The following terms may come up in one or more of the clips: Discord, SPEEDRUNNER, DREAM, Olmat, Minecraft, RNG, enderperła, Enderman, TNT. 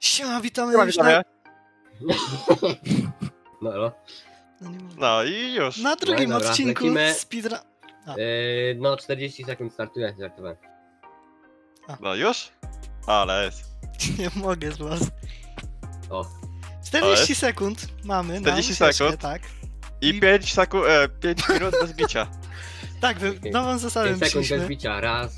Siema, witamy już na... No i już. Na drugim odcinku speedrun... No 40 sekund startuje, zaktywałem. No już? Ale jest. Nie mogę z was. O. 40 sekund mamy na miseczkę, tak. I 5 minut bez bicia. Tak, nową zasadę przyjęliśmy. 5 sekund bez bicia, raz.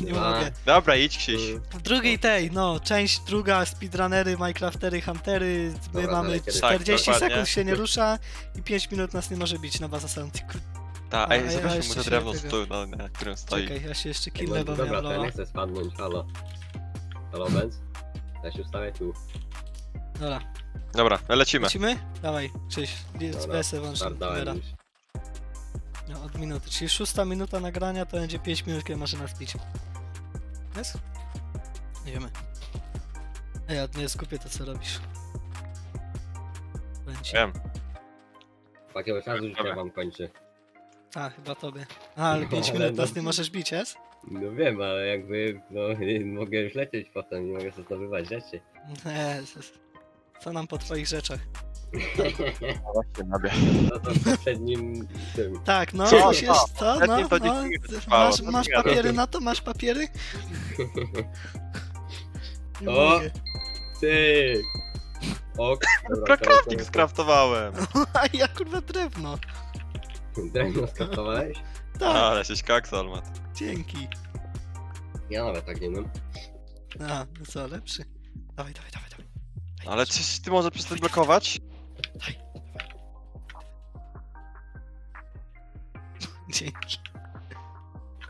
Nie mogę. Dobra, idź Krzyś. W drugiej tej, no, część druga, speedrunnery, minecraftery, huntery, my dobra, mamy 40 tak, sekund się nie rusza i 5 minut nas nie może bić na baza soundtracku. Tak, a ja zobaczmy mu to drewno z tyłu, na którym stoi. Czekaj, ja się jeszcze killnę, bo dobra, to ja nie chcę spadnąć, halo. Halo, Benz? Ja się ustawię tu. Dobra. Dobra, lecimy. Lecimy? Dawaj, Krzyś, z PS-y włączę. No, od minuty, czyli 6 minuta nagrania to będzie 5 minut, kiedy może nas bić. Jest? Nie wiemy. Ej, ja nie skupię to, co robisz. Będzie. Wiem. Takiego czasu już ja wam kończy. A, chyba tobie. A, ale 5 no, minut nas no, nie możesz bić, jest? No wiem, ale jakby, no mogę już lecieć potem, nie mogę zdobywać rzeczy. Jezus. Co nam po twoich rzeczach? No to w poprzednim tym. Tak, no musisz, co? No, masz papiery na to? Masz papiery? O! Ty! O! Krafting skraftowałem! A ja kurwa drewno! Drewno skraftowałeś? Tak! Ale jesteś kaksa, Olmat. Dzięki! Ja nawet tak nie mam. A, no co, lepszy? Dawaj, dawaj, dawaj, dawaj. Ale czyś ty może przestać blokować? Daj. Dzięki.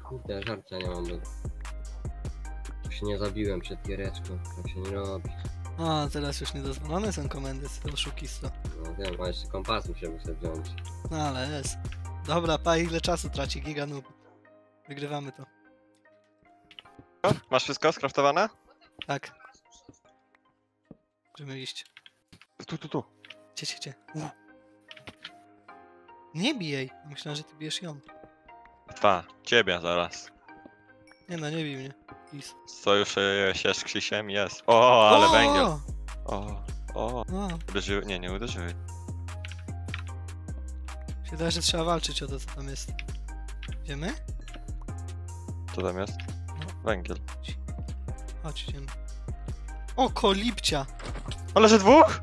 Kurde, żarcia nie mam. Już się nie zabiłem przed giereczką, tak się nie robi. A, teraz już niedozwolone są komendy z tego szukisto. No wiem, bo jeszcze kompas musiałbym sobie wziąć. No ale jest. Dobra, pa, ile czasu traci giga noob. Wygrywamy to. Masz wszystko skraftowane? Tak. Możemy iść. Tu. Gdzie? Nie bij jej. Myślałem, że ty bijesz ją. Ta, ciebie zaraz. Nie no, nie bij mnie. Please. Co już się z Krzysiem jest. O, ale węgiel. O. Uderzyły? Nie, nie uderzyły. Się daje, że trzeba walczyć o to, co tam jest. Wiemy? Co tam jest? No. Węgiel. Chodź, idziemy. O, kolibcia! Ale że dwóch?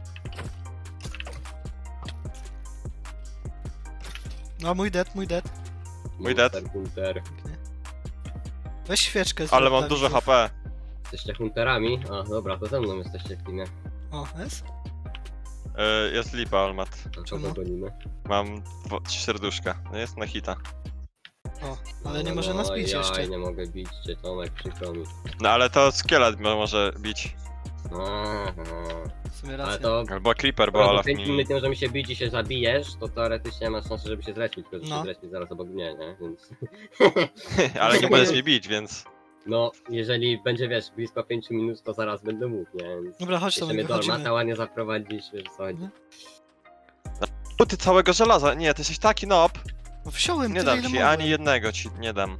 No, mój dead. Mój dead. Hunter. Weź świeczkę. Ale mam dużo HP. Jesteście hunterami? A, dobra, to ze mną jesteście w kinie. O, jest? Jest lipa, Olmat. Czemu? Mam 3 serduszka. No jest na hita. O, ale nie może nas bić jeszcze. Ja nie mogę bić cię, Tomek, przykro mi. No, ale to szkielet może bić. W sumie racja. To... Albo creeper, bo Olaf mi... tym, że mi się bić i się zabijesz, to teoretycznie masz szansę, żeby się zlecić, tylko że się zlecić zaraz obok mnie, nie? Więc... ale nie będziesz mi bić, więc... No, jeżeli będzie, wiesz, blisko 5 minut, to zaraz będę mógł, nie? Więc... Dobra, chodź tam, wychodzimy. To ładnie zaprowadzić, wiesz, co chodzi. No, ty całego żelaza, nie, ty jesteś taki noob. No wziąłem nie dam ci, mogłem. Ani jednego ci nie dam.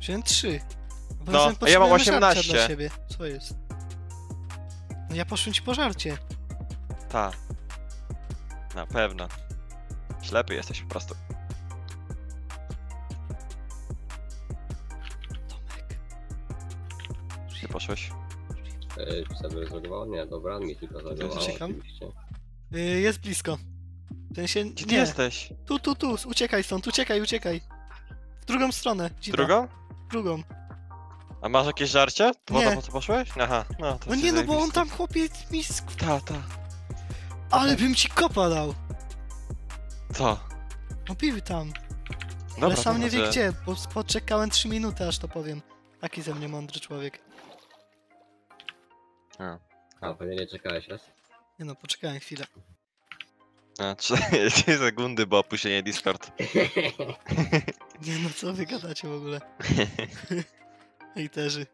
Wziąłem 3. No, a ja mam 18. Dla siebie. Co jest? No ja poszłem ci po żarcie. Ta. Na pewno. Ślepy jesteś po prostu. Tomek. Gdzie poszłeś? Sobie zlogowało? Nie, dobra, mi tylko zlogowało. Jest blisko. Ten się... Gdzie ty jesteś? Tu, uciekaj stąd, uciekaj. W drugą stronę, dziwa. Drugą? Drugą. A masz jakieś żarcie? Po co poszłeś? Aha, no to no nie, no bo on tam chłopiec misk. Ta. Ale bym ci kopa dał. Co? No pił tam. Dobra, ale sam nie wie gdzie, bo poczekałem 3 minuty, aż to powiem. Taki ze mnie mądry człowiek. A pewnie nie czekałeś raz? Nie no, poczekałem chwilę. A, 3 sekundy, bo opuszczenie Discord. Nie no, co wy gadacie w ogóle? Hejterzy.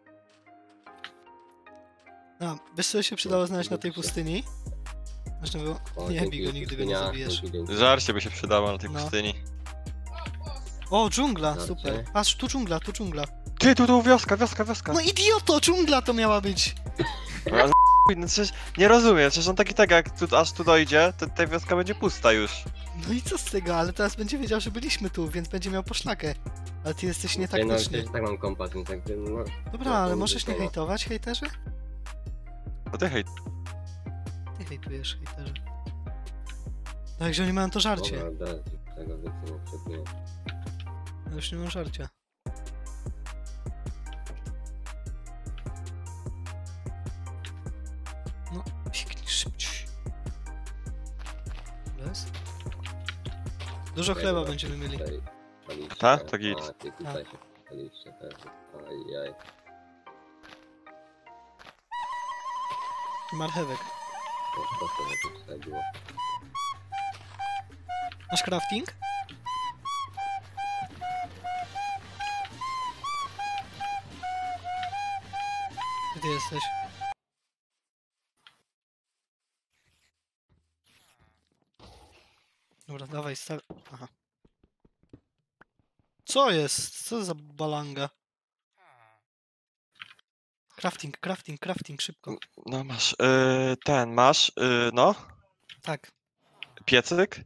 A, wiesz co się przydało znaleźć na tej pustyni? Można było... Nie bij go, nigdy go nie zabijesz. Żarcie by się przydało na tej pustyni. O, dżungla, super. Patrz, tu dżungla. Ty, tu wioska. No idioto, dżungla to miała być. no przecież nie rozumiem, przecież on tak i tak jak tu, aż tu dojdzie, to ta wioska będzie pusta już. No i co z tego, ale teraz będzie wiedział, że byliśmy tu, więc będzie miał poszlakę. Ale ty jesteś nietaktyczny. Ja tak mam kompas, więc tak bym, no... Dobra, ale możesz nie hejtować, hejterze? No ty hejt. Ty hejtujesz, hejterze. Także oni mają to żarcie. No już nie mam żarcia. No, pięknie szybciej. Dużo chleba będziemy mieli. Ta? To git. Marchewek. Masz crafting? Gdzie ty jesteś? Dobra, dawaj, stal... Aha. Co jest? Co za balanga? Crafting, crafting, crafting, szybko. No masz, ten masz, no? Tak. Piecyk?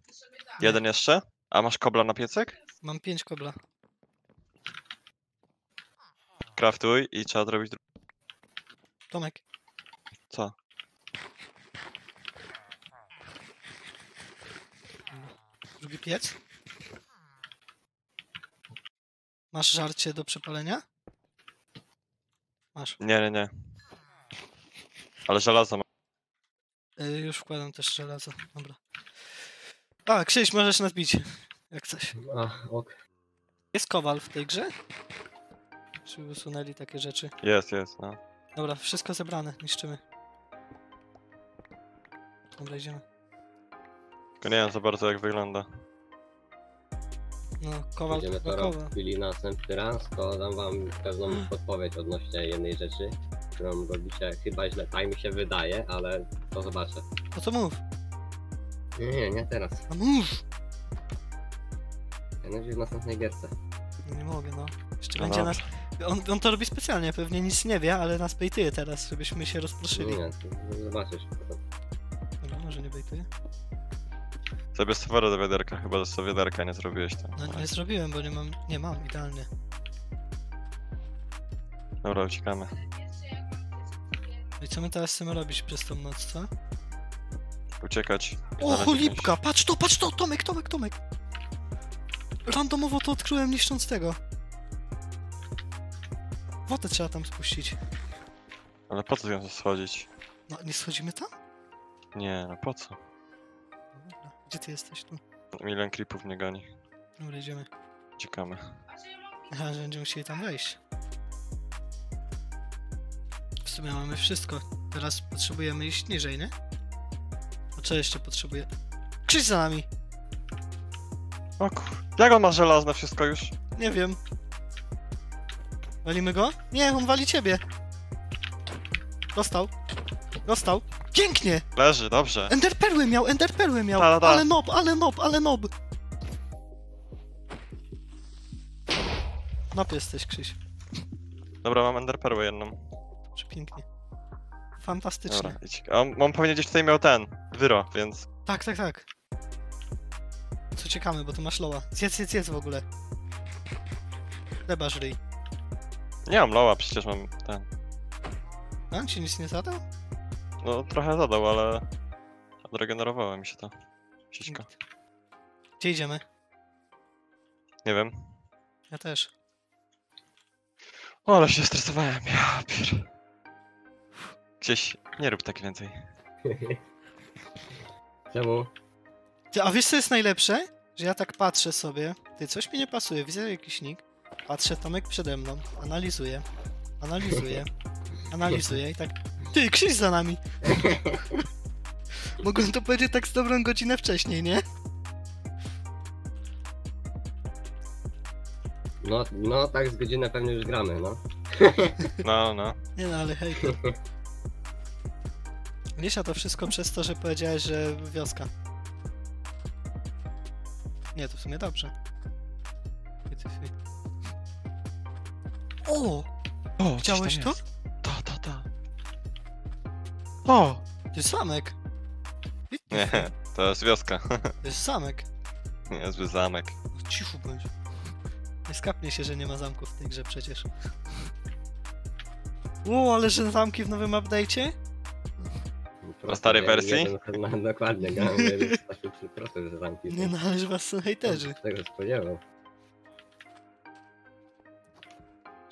Jeden jeszcze? A masz kobla na piecyk? Mam 5 kobla. Craftuj i trzeba zrobić drugi. Tomek. Co? Drugi piec? Masz żarcie do przepalenia? Masz. Nie, nie, nie. Ale żelazo mam. Już wkładam też żelazo, dobra. A, Krzyś, możesz nas bić, jak coś. A, ok. Jest kowal w tej grze? Czy usunęli takie rzeczy? Jest, jest, no. Dobra, wszystko zebrane, niszczymy. Dobra, idziemy. Nie wiem za bardzo jak wygląda. No, kowal to chyba kowal. Będziemy to robili następny raz, to dam wam pewną podpowiedź odnośnie jednej rzeczy, którą robicie chyba źle. Tak mi się wydaje, ale to zobaczę. No to mów. Nie, nie, nie teraz. A mów! Ja będzie w następnej gierce. Nie mogę, no. Jeszcze no będzie nas... On to robi specjalnie, pewnie nic nie wie, ale nas bejtuje teraz, żebyśmy się rozproszyli. Nie, nie, zobaczysz. Dobra, może nie bejtuje? Sobie stworę do wiaderka, chyba że sobie wiaderka nie zrobiłeś tam. No nie zrobiłem, bo nie mam, idealnie. Dobra, uciekamy. I co my teraz chcemy robić przez tą noc, co? Uciekać. O, cholipka, patrz to, Tomek, Tomek. Randomowo to odkryłem niszcząc tego. Wodę trzeba tam spuścić. Ale po co ją schodzić? No, nie schodzimy tam? Nie, no po co? Gdzie ty jesteś tu? Milion creepów mnie goni. Dobra, idziemy. Ciekamy. Aha, że będziemy musieli tam wejść. W sumie mamy wszystko. Teraz potrzebujemy iść niżej, nie? A co jeszcze potrzebuję? Krzyż za nami! O kur... Jak on ma żelazne wszystko już? Nie wiem. Walimy go? Nie, on wali ciebie. Dostał. Dostał. Pięknie! Leży, dobrze. Enderperły miał, Ta, ta. Ale mob, ale mob. Mob jesteś, Krzyś. Dobra, mam enderperłę jedną. Pięknie. Fantastycznie. Dobra, idź. On pewnie gdzieś tutaj miał ten, wyro, więc... Tak, tak. Co ciekawe, bo tu masz loła. Zjedz w ogóle. Chleba żryj. Nie mam loła, przecież mam ten. A on ci nic nie zadał? No trochę zadał, ale odregenerowało mi się to wszystko. Gdzie idziemy? Nie wiem. Ja też. O, ale się stresowałem, ja pier... Gdzieś nie rób tak więcej. Czemu? A wiesz co jest najlepsze? Że ja tak patrzę sobie, ty coś mi nie pasuje, widzę jakiś nick, patrzę Tomek przede mną, analizuję i tak... Ty, Krzyś za nami! Mogłem to powiedzieć tak z dobrą godzinę wcześniej, nie? No, no tak z godzinę pewnie już gramy, no. No. Nie no, ale hej. Mniejsza to wszystko przez to, że powiedziałeś, że wioska. Nie, to w sumie dobrze. O! Widziałeś to? O! To jest zamek! Nie, to jest wioska. To jest zamek. Niezły zamek. Cicho bądź. Nie skapnie się, że nie ma zamków w tej grze przecież. Ło, ale że zamki w nowym update'cie? Na starej wersji? Dokładnie, grałem 83% że zamki. Nie należy was są hejterzy. Tego spodziewał.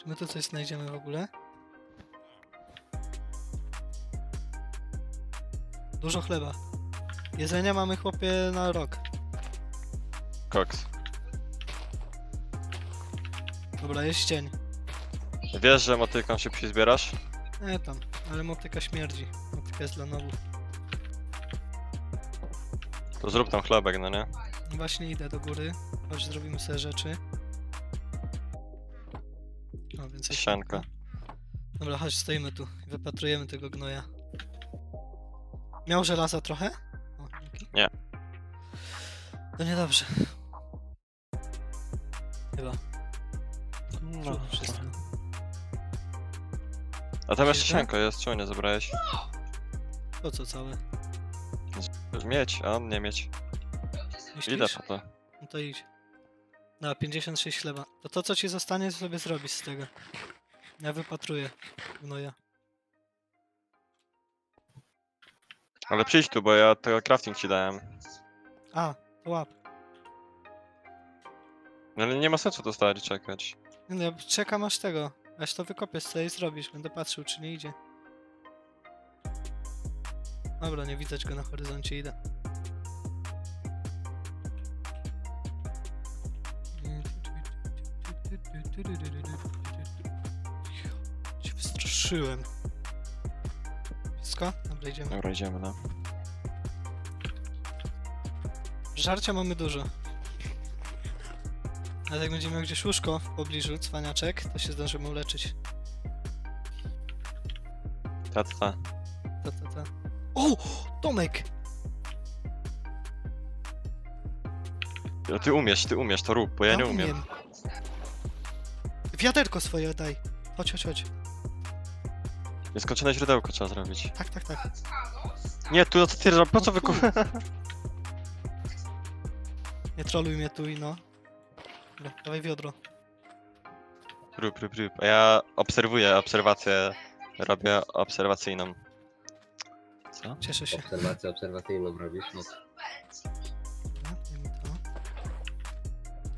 Czy my tu coś znajdziemy w ogóle? Dużo chleba. Jedzenia mamy, chłopie, na rok. Koks. Dobra, jest cień. Wiesz, że motyką się przyzbierasz? Nie tam, ale motyka śmierdzi. Motyka jest dla nowów. To zrób tam chlebek, no nie? Właśnie idę do góry. Chodź, zrobimy sobie rzeczy. O, więcej sianka. Dobra, chodź, stoimy tu. Wypatrujemy tego gnoja. Miał żelaza trochę? O, dzięki. Nie. No niedobrze. Chyba. No, wszystko. A tam jeszcze sianko jest, czemu nie zabrałeś? To co całe? Mieć, a on nie mieć. Myślisz? Idę po to. No to idź. No, 56 chleba. To to co ci zostanie, sobie zrobić z tego. Ja wypatruję gnoja. Ale przyjdź tu, bo ja tego crafting ci dałem. A, to łap. No ale nie ma sensu to stać czekać. No ja czekam aż tego. Aż to wykopiesz sobie i zrobisz. Będę patrzył czy nie idzie. Dobra, nie widać go na horyzoncie, idę. Cię wystraszyłem. Wszystko? Dobra, idziemy. Dobra, idziemy, no. Żarcia mamy dużo. Ale jak będziemy miał gdzieś łóżko w pobliżu, cwaniaczek, to się zdążymy uleczyć. Ta. O! Tomek! Ja, ty umiesz, to rób, bo ja nie umiem. Wiaderko swoje daj. Chodź. Nieskończone źródełko trzeba zrobić. Tak. Nie, tu, no co ty robisz? Po co wykupię? Nie troluj mnie tu i no. Dawaj wiodro. Rób. A ja obserwuję, obserwację. Robię obserwacyjną. Co? Cieszę się. Obserwację obserwacyjną robisz? No.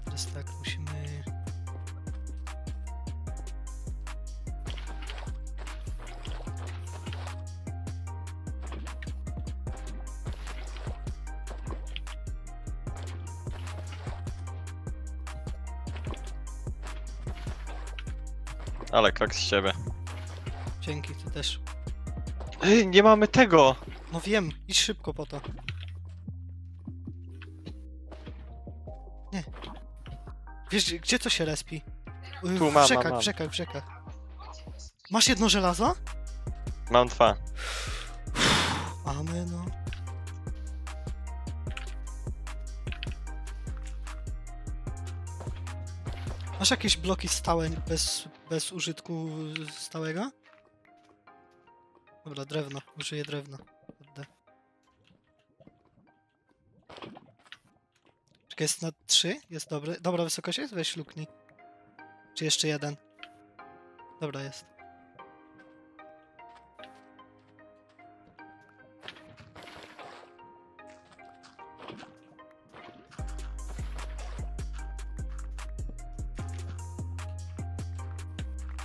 Teraz tak, musimy... Ale krok z ciebie. Dzięki, ty też. Ej, nie mamy tego! No wiem, idź szybko po to. Nie. Wiesz, gdzie to się respi? Tu mam, w rzekach. Masz jedno żelazo? Mam dwa. Mamy, no. Masz jakieś bloki stałe, bez użytku stałego? Dobra, drewno. Użyję drewna. Czekaj, jest na 3? Jest dobre. Dobra, wysokość jest? Weź luknij. Czy jeszcze jeden? Dobra, jest.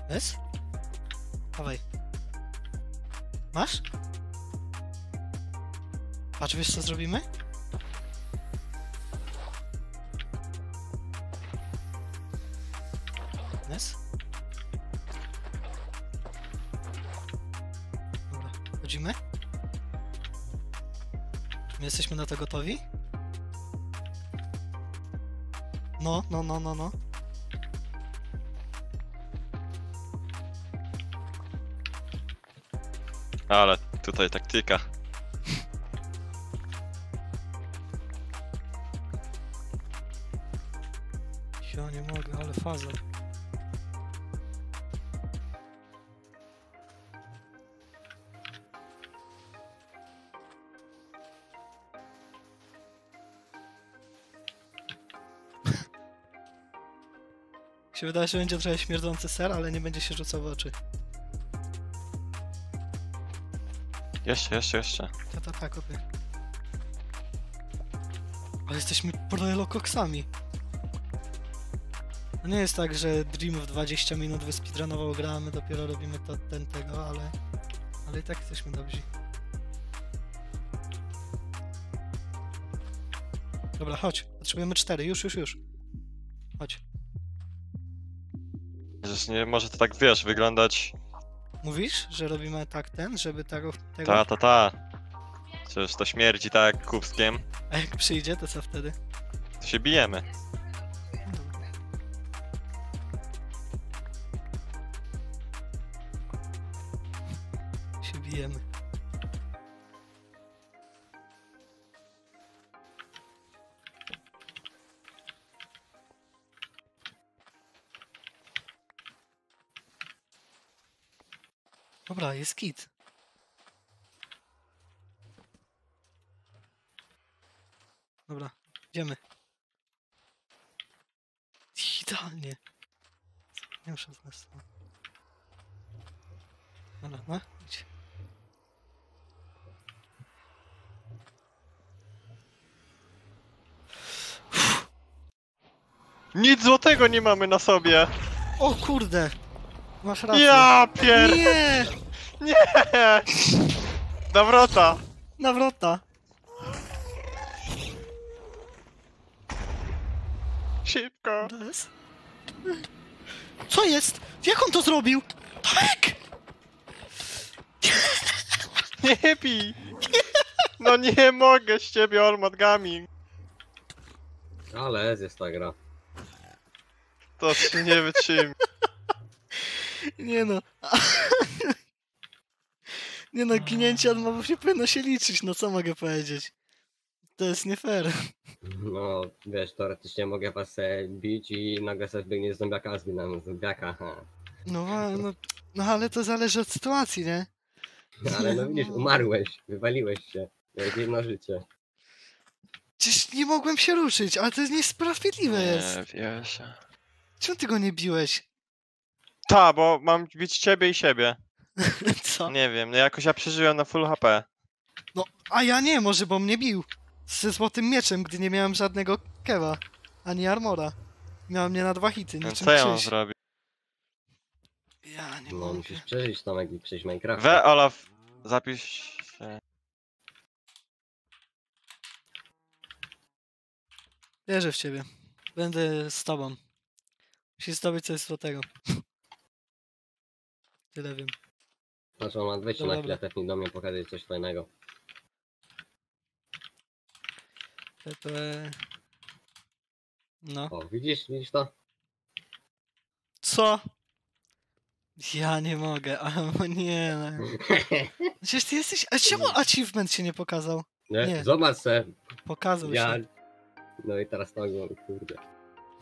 Jest? Dawaj. Masz? Patrz, wiesz co zrobimy? Jest? Dobra, chodzimy? My jesteśmy na to gotowi? No. Ale tutaj taktyka. Ja nie mogę, ale faza. Się wydaje, że będzie trochę śmierdzący ser, ale nie będzie się rzucał w oczy. Jeszcze. Tak, opie. Ale jesteśmy proelokoksami. No nie jest tak, że Dream w 20 minut wyspidrunował grę, a my dopiero robimy to, ale i tak jesteśmy dobrzy. Dobra, chodź. Potrzebujemy 4. Już. Chodź. Jezus, nie może to tak, wiesz, wyglądać... Mówisz, że robimy tak żeby tego... Ta. Przecież to śmierdzi tak kubskiem. A jak przyjdzie, to co wtedy? To się bijemy. Dobra, jest kit. Dobra, idziemy. Idealnie. Nie muszę z nas. Dobra, no, idź. Nic złotego nie mamy na sobie. O kurde. Masz rację. Ja pier... Nie! Nie! Nawrota! Szybko! Co jest? Jak on to zrobił? Tak! Nie pij! No nie mogę z ciebie, Olmat Gaming! Ale jest ta gra. To się nie wytrzymi. Nie no... Nie no, ginięcie od mobów nie powinno się liczyć, no co mogę powiedzieć? To jest nie fair. No, wiesz, teoretycznie mogę was bić i nagle sobie biegnie z zombiaka, a zginam z zombiaka. No, ale to zależy od sytuacji, nie? No, ale no widzisz, umarłeś, wywaliłeś się, miałeś jedno życie. Przecież nie mogłem się ruszyć, ale to jest niesprawiedliwe jest. Nie, wiesz. Czemu ty go nie biłeś? Ta, bo mam bić ciebie i siebie. Co? Nie wiem, no jakoś ja przeżyłem na full HP. No, a ja nie, może bo mnie bił. Ze złotym mieczem, gdy nie miałem żadnego kewa, ani armora. Miałem mnie na 2 hity, niczym co ja mam zrobić? Ja nie mogę. No, musisz przeżyć tam, jak przejść Minecraft. We, Olaf, zapisz się. Wierzę w ciebie. Będę z tobą. Musisz zdobyć coś złotego. Tyle wiem. Znaczy, mam 200 na chwilę, tepnij do mnie, pokazać coś fajnego. No. O, widzisz to? Co? Ja nie mogę, a nie. Przecież ty jesteś... A czemu achievement się nie pokazał? Nie. Zobacz se. Pokazał się. No i teraz to oglądam, kurde.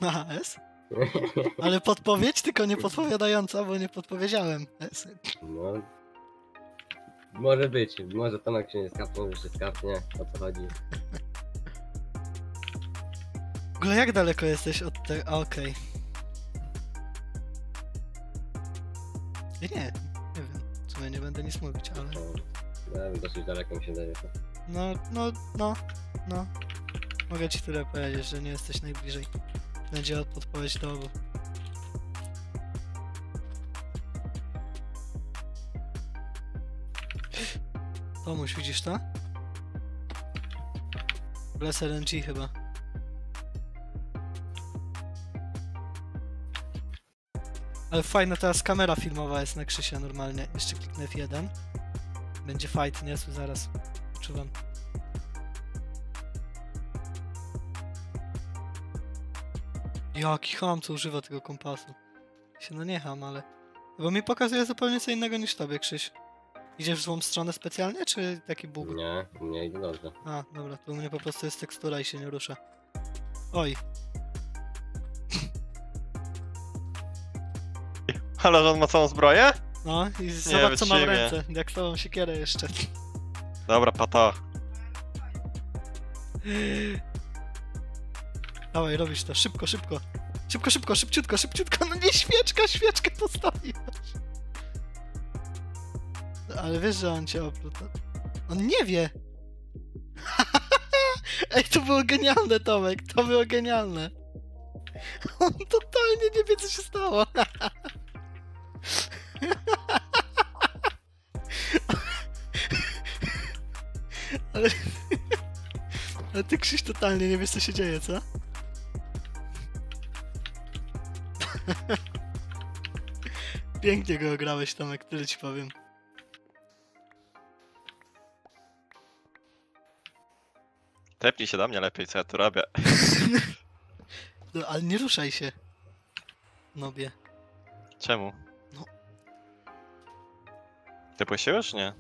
Aha, jest? Ale podpowiedź, tylko nie podpowiadająca, bo nie podpowiedziałem. No. Może być, może Tomek się nie skapnął, już się skapnie, o co chodzi. W ogóle jak daleko jesteś od tego? Okej. Nie wiem, w sumie nie będę nic mówić, ale... No, ja dosyć daleko mi się daje. No. Mogę ci tyle powiedzieć, że nie jesteś najbliżej. Będzie odpowiedź do obu. Tomuś, widzisz to? Bless RNG chyba. Ale fajna teraz kamera filmowa jest na Krzysia normalnie. Jeszcze kliknę F1. Będzie fight, niezły zaraz. Czuwam. Jaki ham, co używa tego kompasu. Się no nie ham, ale... Bo mi pokazuje zupełnie co innego niż tobie, Krzyś. Idziesz w złą stronę specjalnie, czy taki bóg? Nie, idę dobrze. A, dobra, to u mnie po prostu jest tekstura i się nie rusza. Oj. Ale że on ma całą zbroję? No, i zobacz co ma w ręce, jak całą siekierę jeszcze. Dobra, pata. Dawaj, robisz to, szybko. Szybko, szybko, szybciutko, szybciutko. No nie, świeczka, świeczkę postawiłaś. Ale wiesz, że on cię opluta. On nie wie. Ej, to było genialne, Tomek. To było genialne. On totalnie nie wie, co się stało. Ale ty, Krzyś, totalnie nie wiesz, co się dzieje, co? Pięknie go ograłeś, Tomek, tyle ci powiem. Tepnij się do mnie lepiej, co ja tu robię. No, ale nie ruszaj się. Nobie. Czemu? No. Ty płasiłeś, nie?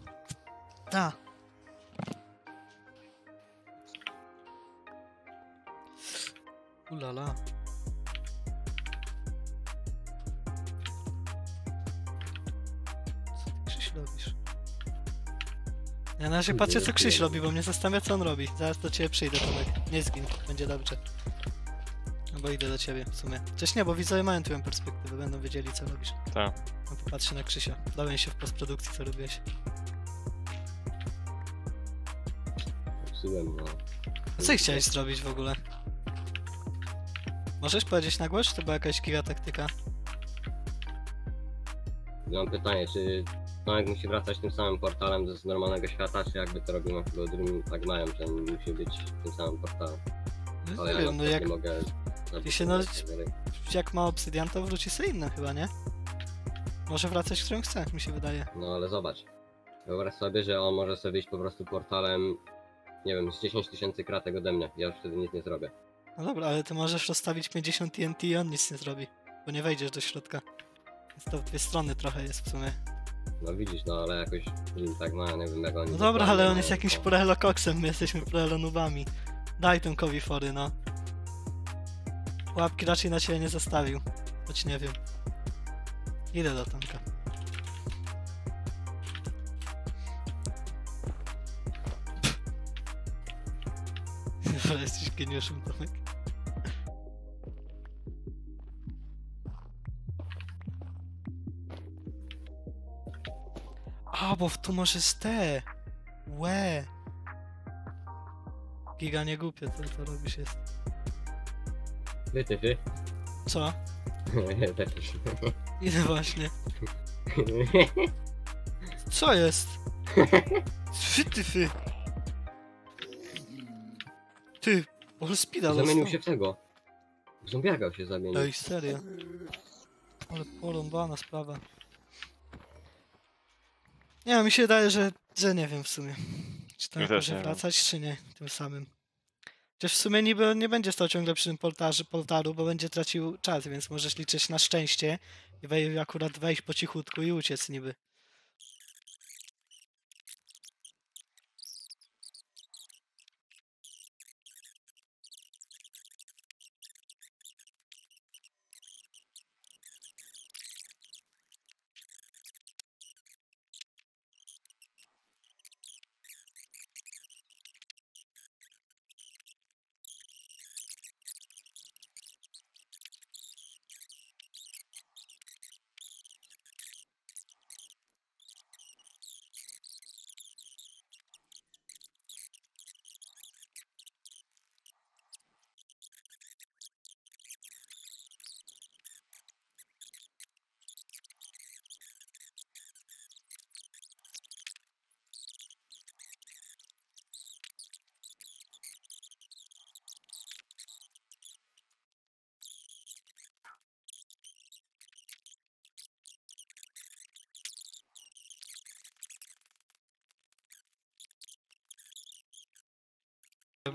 A. Ulala. Co ty, Krzyś, robisz? Ja na razie patrzę, co Krzyś robi, bo mnie zastanawia, co on robi. Zaraz do ciebie przyjdę, Tomek. Nie zgin, będzie dobrze. Bo idę do ciebie w sumie. Chociaż nie, bo widzowie mają twoją perspektywę, będą wiedzieli, co robisz. Tak. No popatrzcie na Krzysia. Dałem się w postprodukcji, co robiłeś. Psułem go. A co chciałeś zrobić w ogóle? Możesz powiedzieć na głos, czy to była jakaś giga taktyka? Ja mam pytanie, czy Tomek musi wracać tym samym portalem z normalnego świata, czy jakby to robił na drugim tagmają, że on musi być tym samym portalem? No, ale nie wiem, no jak... Nie mogę... I się no, jak ma obsydian, to wróci sobie innym chyba, nie? Może wracać w którym chce, mi się wydaje. No ale zobacz. Wyobraź sobie, że on może sobie iść po prostu portalem, nie wiem, z 10 tysięcy kratek ode mnie. Ja już wtedy nic nie zrobię. No dobra, ale ty możesz rozstawić 50 TNT i on nic nie zrobi, bo nie wejdziesz do środka. Więc to w dwie strony trochę jest w sumie. No widzisz, no ale jakoś tak ma, no, nie wiem jak on... No dobra, ale on jest jakimś proelokoksem, my jesteśmy proelonubami. Daj Tomkowi fory, no. Łapki raczej na ciebie nie zostawił, choć nie wiem. Idę do Tomka. Chyba jesteś geniuszem, Tomek. A, bo tu może z te! Łe! Giga nie głupie, to robisz jest. Ty? Co? Nie, też. Idę właśnie. Co jest? Ty. Ty, może spida. Zamienił się w tego. W zombiaka się zamienił. Ej, serio. Ale porąbana sprawa. Nie, mi się wydaje, że nie wiem w sumie. Czy tam może wracać, czy nie tym samym. Chociaż w sumie niby nie będzie stał ciągle przy tym portalu, bo będzie tracił czas, więc możesz liczyć na szczęście i akurat wejść po cichutku i uciec niby.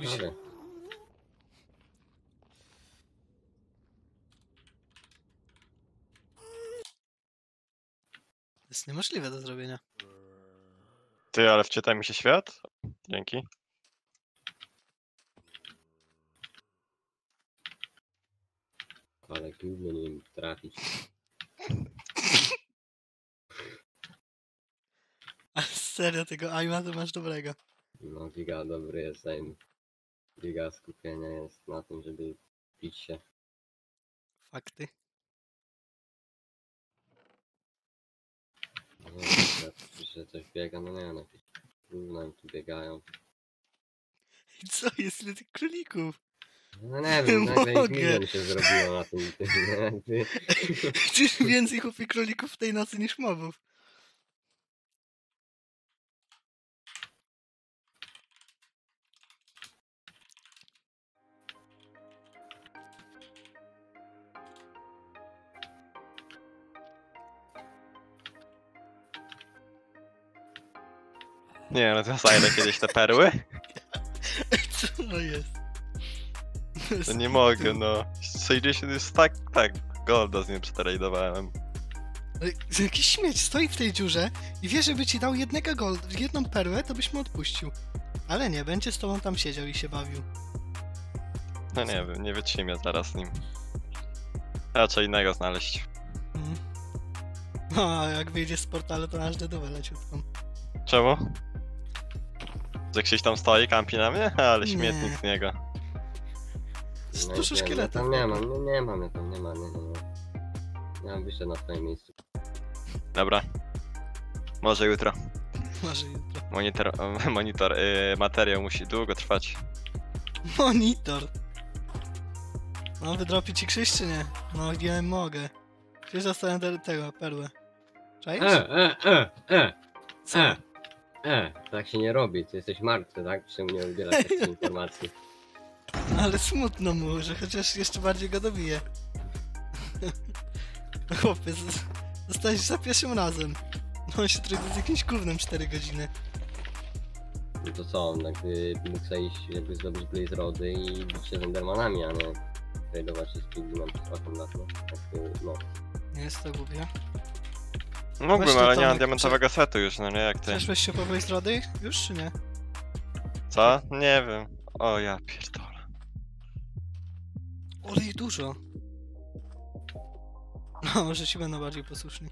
Okay. To jest niemożliwe do zrobienia. Ty, ale wczytaj mi się świat? Dzięki. Ale gówno nie wiem trafić. A serio tego aima to masz dobrego. No giga dobry jest aim. Giga skupienia jest na tym, żeby pić się. fakty. No, że coś biega, no nie, no gówna im tu biegają. Co jest tyle tych królików? No nie wiem, nagle ich milion się zrobiło na tym. Czyż więcej chłopie królików w tej nocy niż mobów? Nie, no to zajdę kiedyś te perły. Co to jest? No nie mogę, no. 60 jest tak. Golda z nim przetradowałem. Jakiś śmieć stoi w tej dziurze i wie, żeby ci dał jedną perłę, to byś mu odpuścił. Ale nie, będzie z tobą tam siedział i się bawił. No nie wiem, nie wytrzymię zaraz z nim. Raczej innego znaleźć. No, jak wyjdziesz z portalu, to aż do dupy leciutką. Czemu? Że ktoś tam stoi, kampi na mnie? Ale śmietnik z niego. No dużo szkieletów. Nie mam, nie mam wyjścia na swoim miejscu. Dobra. Może jutro. Może jutro. Materiał musi długo trwać. Monitor? Mam wydropić ci Krzyś, czy nie? No nie mogę. Krzyś zostawiam tego, perłę. Czaisz? Co? Tak się nie robi, ty jesteś martwy, tak? Przy mnie odbierasz takiej informacji. Ale smutno mu, że chociaż jeszcze bardziej go dobiję. Chłopie, zostałeś za pierwszym razem. On się trudzi z jakimś gównem 4 godziny. No to co, on jakby mógł zejść, jakby zdobyć Blaze Rody i bić się z Endermanami, a nie tradować się z Pigmanem przez 8 lat, no. No. Nie jest to głupie. Mógłbym, ale nie mam diamentowego setu już, no nie jak ty. Przeszłeś się po Blaze Rody? Już czy nie? Co? Nie wiem. O ja pierdolę. Ale ich dużo. No, może ci będą bardziej posłuszni.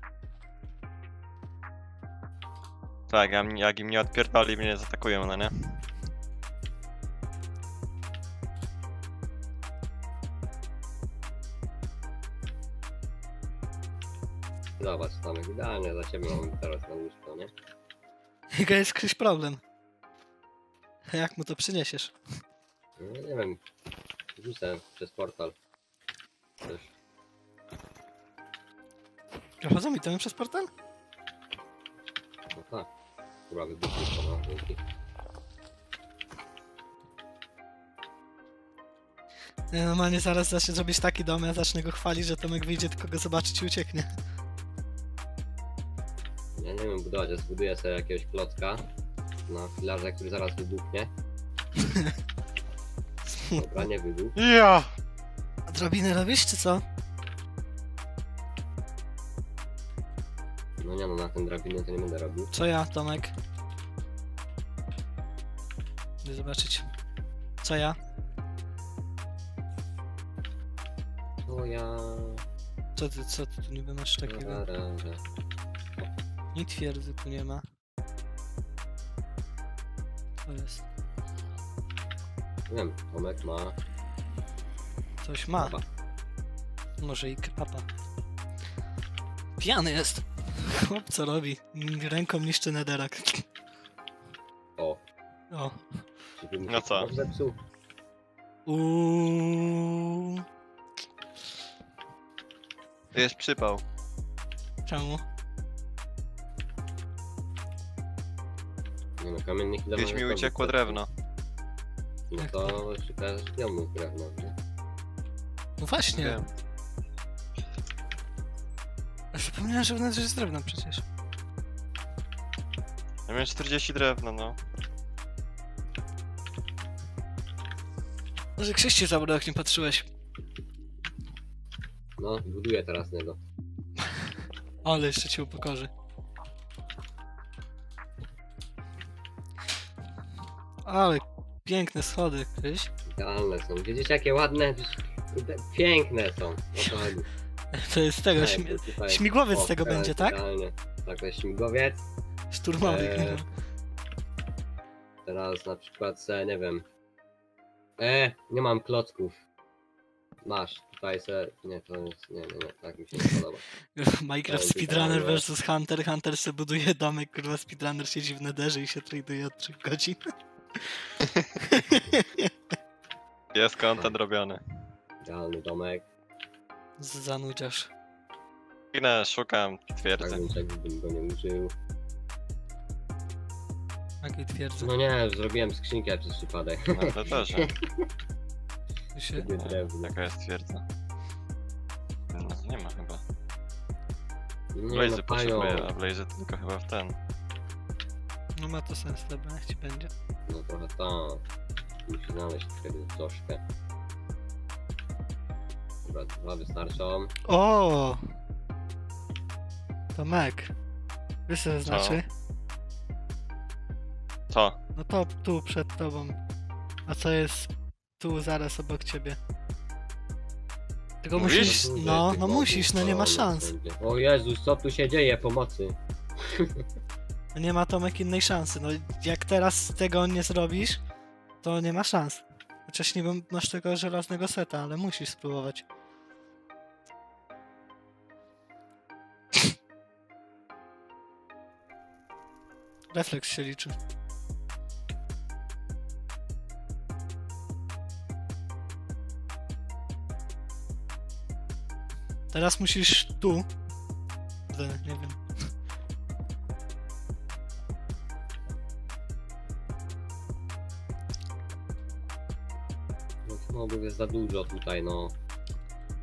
Tak, jak im nie odpierdoli, mnie zaatakują, no nie? Zobacz, tam idealnie za ciebie mam teraz na łóżko, nie? Jaka jest Krzyś problem? Jak mu to przyniesiesz? No, nie wiem. Rzucę przez portal. Też. Przechodzą i tam przez portal? No tak. Chyba wybuchnie to na dzięki. Normalnie zaraz zacznie zrobić taki dom, ja zacznę go chwalić, że Tomek wyjdzie tylko go zobaczyć i ucieknie. Ja nie wiem budować, ja zbuduję sobie jakiegoś klocka na filarze, który zaraz wybuchnie. Dobra, nie wybuch. Ja! A drabiny robisz, czy co? No nie no, na tę drabinę to nie będę robił. Co ja, Tomek? Idę zobaczyć. Co ja? Co ja? Co ty tu niby masz takiego? Nic twierdzy tu nie ma. To jest. Nie wiem, Tomek ma. Coś ma. Papa. Może i papa. Pijany jest. Chłop co robi? Ręką niszczy nederak. O. O. No co? To jest przypał. Czemu? No, kamiennik gdzieś mi uciekło drewno. No to szukasz ziomu drewno, nie? No właśnie. Wiem. Zapomniałem, że wnętrze jest drewno przecież. Ja miałem 40 drewna, no. Może Krzyś cię zabrał, jak nie patrzyłeś. No, buduję teraz niego. Ale jeszcze cię upokorzy. Ale piękne schody, Kryś. Idealne są. Widzisz jakie ładne? Piękne są. To jest tego, śmigłowiec z tego będzie, tak? Idealnie. Tak, to jest śmigłowiec. Szturmowy. Teraz na przykład, nie wiem. Nie mam klocków. masz, tutaj ser... Nie, to jest... Nie, tak mi się nie podoba. Minecraft Speedrunner vs Hunter. Hunter se buduje domek, kurwa, Speedrunner siedzi w nederze i się traduje od 3 godzin. Jest content robiony. Idealny domek. Zanudziasz. Inne, szukam twierdzy. Tak bym go nie użył. Jakiej twierdzy? No nie, zrobiłem skrzynkę przez przypadek. No to też. Się... Taka jest twierdza. No, nie ma chyba. Blazy no, potrzebuje, a Blazy tylko chyba w ten. No ma to sens, dobra, niech ci będzie. No trochę to. Musi znaleźć wtedy troszkę. Dobra, dwa wystarczą. O! To Mac. Wiesz co to znaczy? Co? No to tu przed tobą. A co jest? Tu zaraz obok ciebie. Tylko musisz. No musisz, no nie ma szans. O Jezus, co tu się dzieje? Pomocy. Nie ma Tomek innej szansy. No jak teraz tego nie zrobisz, to nie ma szans. Chociaż nie masz tego żelaznego seta, ale musisz spróbować. Refleks się liczy. Teraz musisz tu. Nie wiem. No chyba jest za dużo tutaj, no.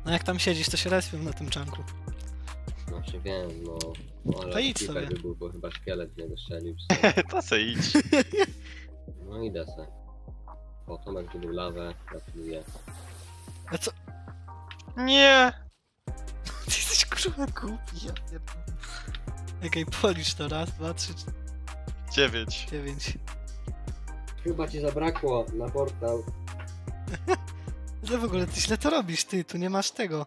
No jak tam siedzisz, to się respią na tym czanku. No się wiem, no. No ale to idź sobie. Był, bo chyba szkielet mnie wystrzelił. To se idź. No idę se. O, Tomek tu był lawę, gratuluję. A co? Nie! Ty jesteś kurwa głupi, ja pierdolę. Okej, policz to raz, dwa, trzy, cztery. 9. Chyba ci zabrakło na portal. Ale w ogóle ty źle to robisz, ty, tu nie masz tego.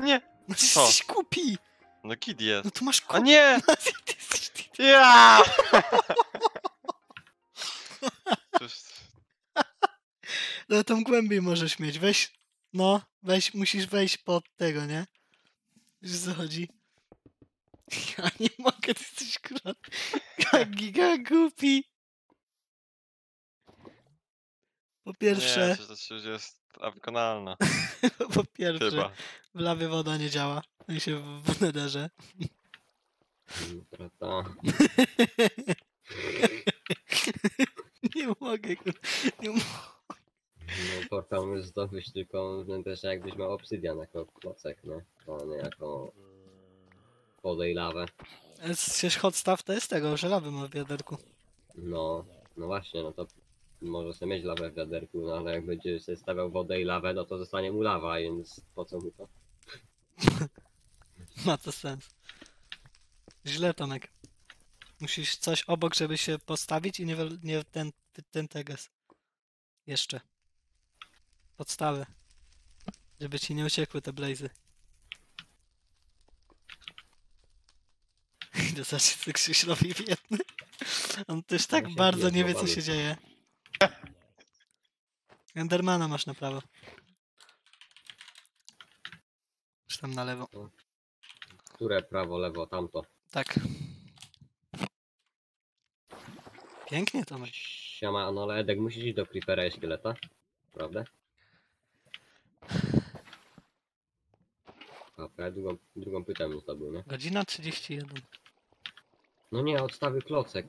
Nie. No ty jesteś głupi. No kid jest. No tu masz głupi. A nie! No, ty jesteś kid. Ja! No tam głębiej możesz mieć, weź. No, weź, musisz wejść pod tego, nie? Wiesz co chodzi? Ja nie mogę, ty jesteś kurwa. Giga głupi. Po pierwsze... Nie, to jest wykonalne. Po pierwsze, chyba. W lawie woda nie działa. I się w nederze. Nie mogę, nie mogę. No portal możesz zdobyć tylko też jakbyś miał obsydian jako klocek, no. To nie jako wodę i lawę. Przecież hot stuff to jest tego, że lawy ma w wiaderku. No, no właśnie, no to może sobie mieć lawę w wiaderku, no ale jak będziesz sobie stawiał wodę i lawę, no to zostanie mu lawa, więc po co mu to? Ma to sens. Źle, Tomek. Musisz coś obok, żeby się postawić i nie ten teges. Jeszcze. Podstawy, żeby ci nie uciekły te blazy. To znaczy, co Krzyś robi biedny. On też tak bardzo nie wie, co się dzieje. Endermana masz na prawo. Czy tam na lewo. Które prawo, lewo, tamto. Tak. Pięknie to masz. Siema, no ale Edek, musisz iść do creepera i szkieleta. Prawda? Dobra, drugą pytę mi zdobył, nie? Godzina 31. No nie, odstawił klocek.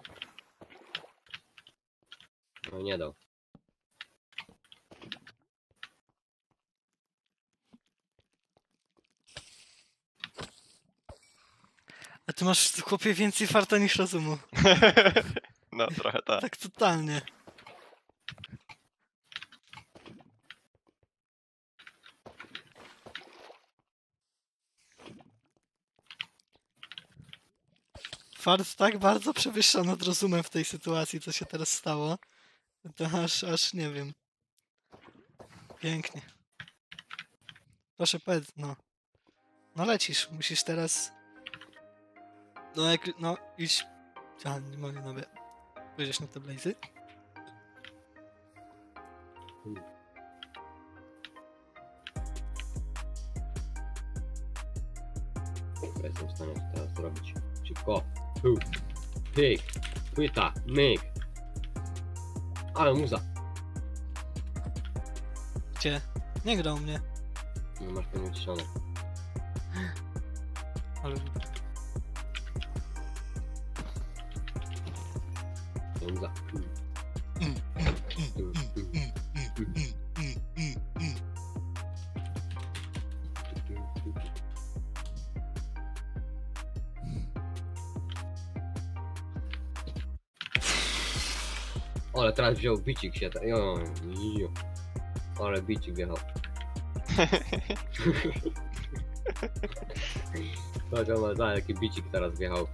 No nie dał. A ty masz, chłopie, więcej farta niż rozumu. No trochę tak. Tak totalnie. Fart tak bardzo przewyższa nad rozumem w tej sytuacji, co się teraz stało, to aż nie wiem. Pięknie. Proszę powiedz, no. No lecisz, musisz teraz... No jak, no idź... A, nie mogę, no wie. Pójdziesz na te blazy? Dobra, jestem w stanie to teraz zrobić. Szybko. Pyk. Płyta. Myk. Ale muza. Gdzie? Nie gra u mnie. No masz pewnie uciszone. Ale... Muza. Ale teraz wziął bicik się, ale bicik wjechał. To za jaki bicik teraz wjechał.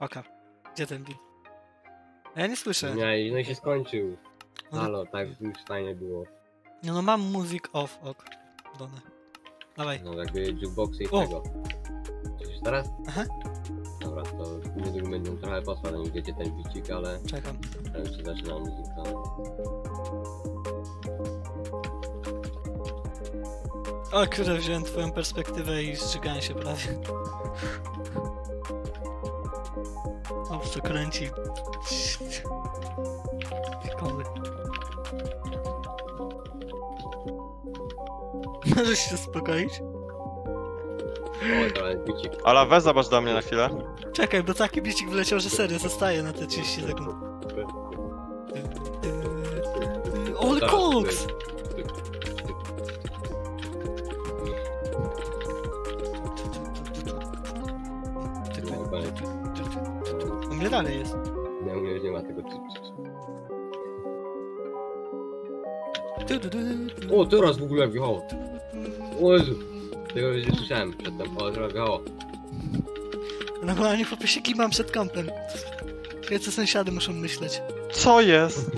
Oka, gdzie ten bicik? Ja nie słyszę. Nie, no i się skończył. Halo, tak już fajnie było. No, no mam music off, ok. Done. Dawaj. No jakby jukeboxy i tego. Coś teraz? Aha. Dobra, to muzyk będą trochę posłane, nie wiecie ten bicik, ale... Czekam. Teraz się zaczyna muzyka. O kurde, wziąłem twoją perspektywę i zżygałem się prawie. O, co kręci. Piekowy. Możesz się uspokoić? Ala, weź zobacz do mnie na chwilę. Czekaj, bo taki bicik wleciał, że serio zostaje na te 30 sekund. All Cox! U mnie dalej jest. Nie, u mnie nie ma tego. O, teraz w ogóle wjechał. O Jezu. Tego już nie słyszałem przedtem, ale zrobiało. Normalnie po prostu kibam przed kąpem. Wie co sąsiady muszą myśleć. Co jest?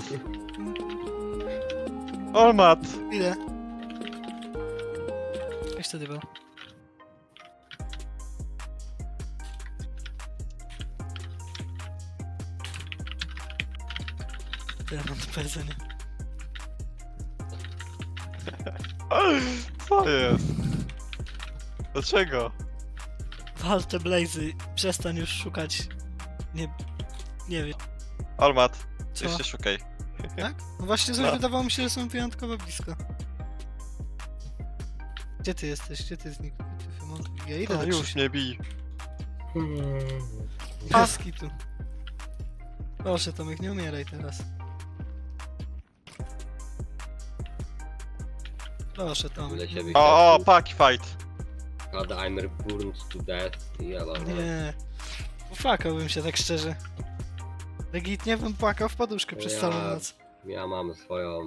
Olmat! Ile? Jaś wtedy był. Ja mam to powiedzenie. Co jest? Dlaczego? Wal te blazy, przestań już szukać. Nie wiem. Olmat, co? Jeszcze szukaj. Tak? No właśnie, no. Wydawało mi się, że są wyjątkowo blisko. Gdzie ty jesteś? Gdzie ty zniknął? Ja idę. Już nie bij. Paski tu. Proszę, Tomek, nie umieraj teraz. Proszę, Tomek. O, pack fight. Adaimer burns to death i jalo. Nie, płakałbym się tak szczerze. Legitnie bym płakał w poduszkę przez całą noc. Ja mam swoją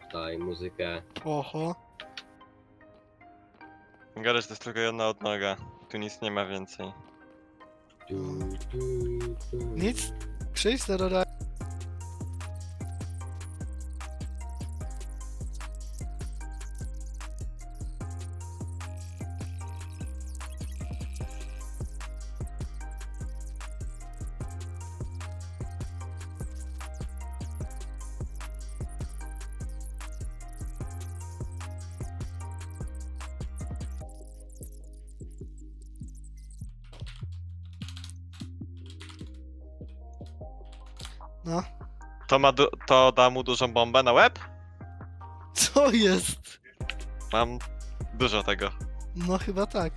tutaj muzykę. Oho. Garaż to jest tylko jedna odnoga. Tu nic nie ma więcej. Nic? Przyjdź do rola. No. To da mu dużą bombę na łeb? Co jest? Mam dużo tego. No chyba tak.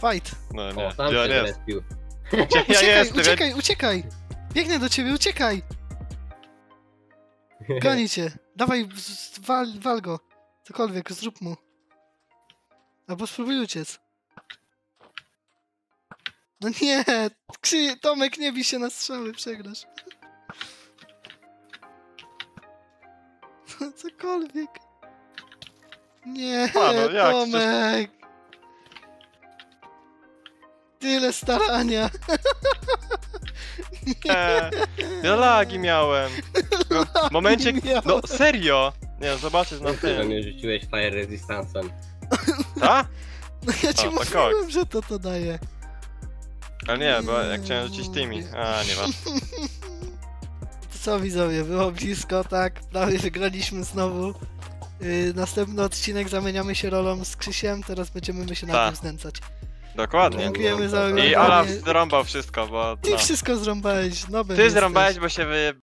Fight! No nie, ja nie jest. Uciekaj! Biegnę do ciebie, uciekaj! Goni cię. Dawaj, wal go. Cokolwiek, zrób mu. Albo spróbuj uciec. No nie! Tomek, nie bij się na strzały, przegrasz. Cokolwiek. Nie, no, Tomek! Tyle starania! Nie, ja lagi miałem. W momencie... No serio! Nie, zobaczysz na tym. Ja mnie rzuciłeś fire resistance'em. Tak? No ja ci mówiłem, że to daje. Ale nie, bo jak chciałem rzucić tymi. A, nie ma. To co widzowie, było blisko, tak? Prawie wygraliśmy znowu. Następny odcinek zamieniamy się rolą z Krzysiem, teraz będziemy się na tym znęcać. Dokładnie. Dziękujemy za oglądanie. I Olaf zrąbał wszystko, bo... Ty wszystko zrąbałeś, no Ty zrąbałeś, bo się wy...